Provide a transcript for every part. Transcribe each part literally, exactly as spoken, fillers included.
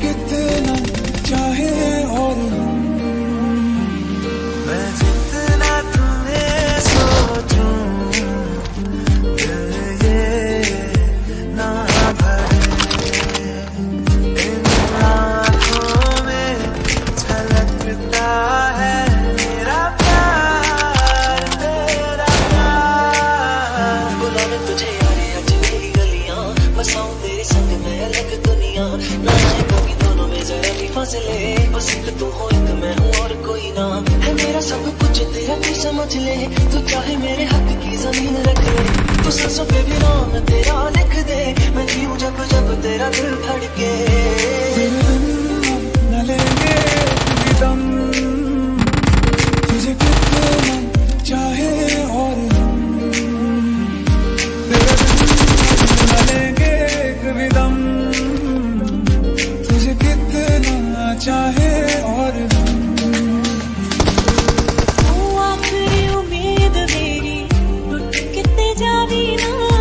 कितना चाहे और मैं जितना तुम्हें सोचूं दिल ये ना भरे इन आँखों में झलकता है मेरा प्यार तेरा प्यार बुलाने तुझे यारे आज मेरी गलियाँ बसाऊं तेरे संग मैं अलग दुनिया ना जाएगी दोनों में जरा भी फासले बस एक तू हो एक मैं हूँ और कोई ना है मेरा सब कुछ तेरा तू समझ ले तू चाहे मेरे हक की जमीन रख ले तू सांसों पे भी नाम तेरा लिख दे मैं जीऊँ जब जब तेरा दिल धड़के चाहे और तू आखिरी उम्मीद मेरी लुट कितने जानी ना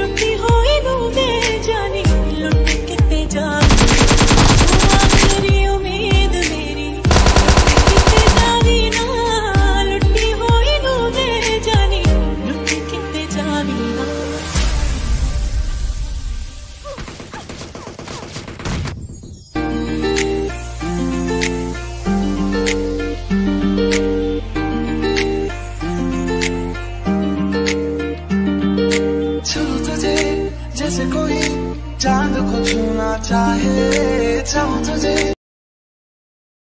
लुटी हो ही डूबे जानी लुट कितने जानी तू आखिरी उम्मीद मेरी कितने जानी ना लुटी हो ही डूबे जानी लुट कितने जानी ना जैसे कोई चांद को छूना चाहे चाहूं